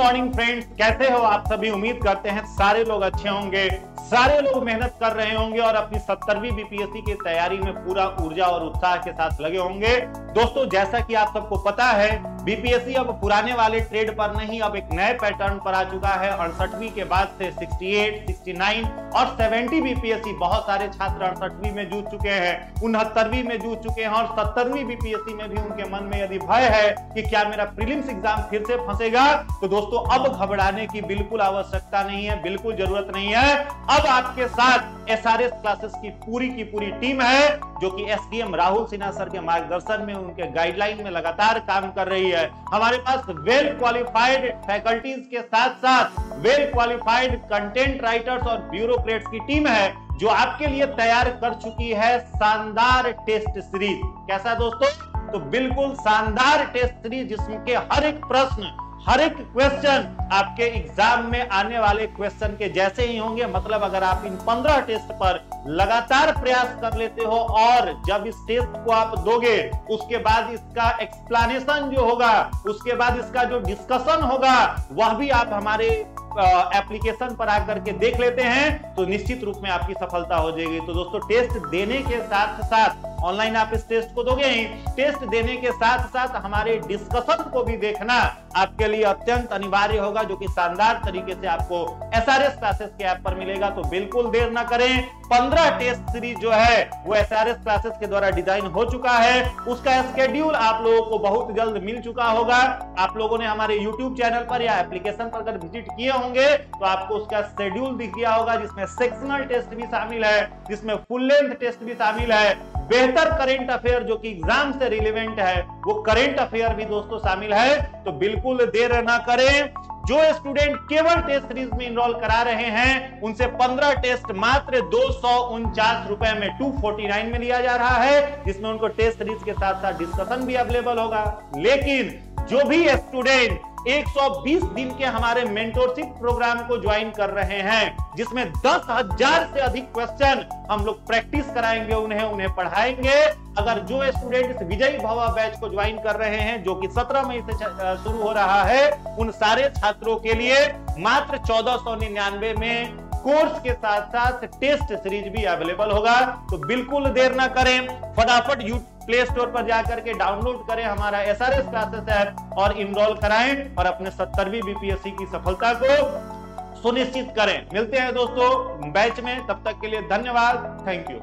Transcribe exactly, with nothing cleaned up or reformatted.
Morning friends, कैसे हो आप सभी। उम्मीद करते हैं सारे लोग अच्छे होंगे, सारे लोग मेहनत कर रहे होंगे और अपनी सत्तरवीं बीपीएससी की तैयारी में पूरा ऊर्जा और उत्साह के साथ लगे होंगे। दोस्तों, जैसा कि आप सबको पता है, बीपीएससी अब पुराने वाले ट्रेड पर नहीं, अब एक नए पैटर्न पर आ चुका है। अड़सठवीं के बाद से अड़सठ, उनहत्तर और सत्तर बीपीएससी बहुत सारे छात्र अड़सठवीं में जूझ चुके हैं, उनहत्तरवीं में जूझ चुके हैं और सत्तरवीं बीपीएससी में भी उनके मन में यदि भय है कि क्या मेरा प्रीलिम्स एग्जाम फिर से फंसेगा, तो दोस्तों अब घबराने की बिल्कुल आवश्यकता नहीं है, बिल्कुल जरूरत नहीं है। अब आपके साथ एसआरएस क्लासेस की पूरी की पूरी टीम है, जो कि एसडीएम राहुल सिन्हा सर के मार्गदर्शन में, उनके गाइडलाइन में लगातार काम कर रही है। हमारे पास वेल क्वालिफाइड फैकल्टीज के साथ साथ वेल क्वालिफाइड कंटेंट राइटर्स और ब्यूरोक्रेट्स की टीम है, जो आपके लिए तैयार कर चुकी है शानदार टेस्ट सीरीज। कैसा दोस्तों? तो बिल्कुल शानदार टेस्ट सीरीज, जिसके हर एक प्रश्न, हर एक क्वेश्चन आपके एग्जाम में आने वाले क्वेश्चन के जैसे ही होंगे। मतलब अगर आप इन पंद्रह टेस्ट पर लगातार प्रयास कर लेते हो और जब इस टेस्ट को आप दोगे, उसके बाद इसका एक्सप्लेनेशन जो होगा, उसके बाद इसका जो डिस्कशन होगा, वह भी आप हमारे एप्लीकेशन पर आकर के देख लेते हैं, तो निश्चित रूप में आपकी सफलता हो जाएगी। तो दोस्तों, टेस्ट देने के साथ साथ ऑनलाइन आप इस टेस्ट को दोगे ही, टेस्ट देने के साथ साथ हमारे डिस्कशन को भी देखना आपके लिए अत्यंत अनिवार्य होगा, जो कि शानदार तरीके से आपको एसआरएस क्लासेस के ऐप पर मिलेगा। तो बिल्कुल देर ना करें। पंद्रह टेस्ट सीरीज जो है वो एसआरएस क्लासेस के द्वारा डिजाइन हो चुका है, उसका स्केड्यूल आप लोगों को बहुत जल्द मिल चुका होगा। आप लोगों ने हमारे यूट्यूब चैनल पर या एप्लीकेशन पर अगर विजिट किए होंगे तो आपको उसका शेड्यूल दिख गया होगा, जिसमें सेक्शनल टेस्ट भी शामिल है, जिसमें फुल लेंथ टेस्ट भी शामिल है, बेहतर करेंट अफेयर जो कि एग्जाम से रिलेवेंट है वो करेंट अफेयर भी दोस्तों शामिल है। तो बिल्कुल देर ना करें। जो स्टूडेंट केवल टेस्ट सीरीज में इनरोल करा रहे हैं, उनसे पंद्रह टेस्ट मात्र दो सौ उनचास रुपए में दो सौ उनचास में लिया जा रहा है, जिसमें उनको टेस्ट सीरीज के साथ साथ डिस्कशन भी अवेलेबल होगा। लेकिन जो भी स्टूडेंट एक सौ बीस दिन के हमारे मेंटोरशिप प्रोग्राम को ज्वाइन कर रहे हैं, जिसमें दस हजार से अधिक क्वेश्चन हम लोग प्रैक्टिस कराएंगे, उन्हें उन्हें पढ़ाएंगे। अगर जो स्टूडेंट विजयी भावा बैच को ज्वाइन कर रहे हैं, जो कि सत्रह मई से शुरू हो रहा है, उन सारे छात्रों के लिए मात्र चौदह सौ निन्यानवे में कोर्स के साथ साथ टेस्ट सीरीज भी अवेलेबल होगा। तो बिल्कुल देर ना करें, फटाफट यू प्ले स्टोर पर जाकर के डाउनलोड करें हमारा एसआरएस क्लासेस ऐप और इनरोल कराएं और अपने सत्तरवीं बीपीएससी की सफलता को सुनिश्चित करें। मिलते हैं दोस्तों बैच में, तब तक के लिए धन्यवाद, थैंक यू।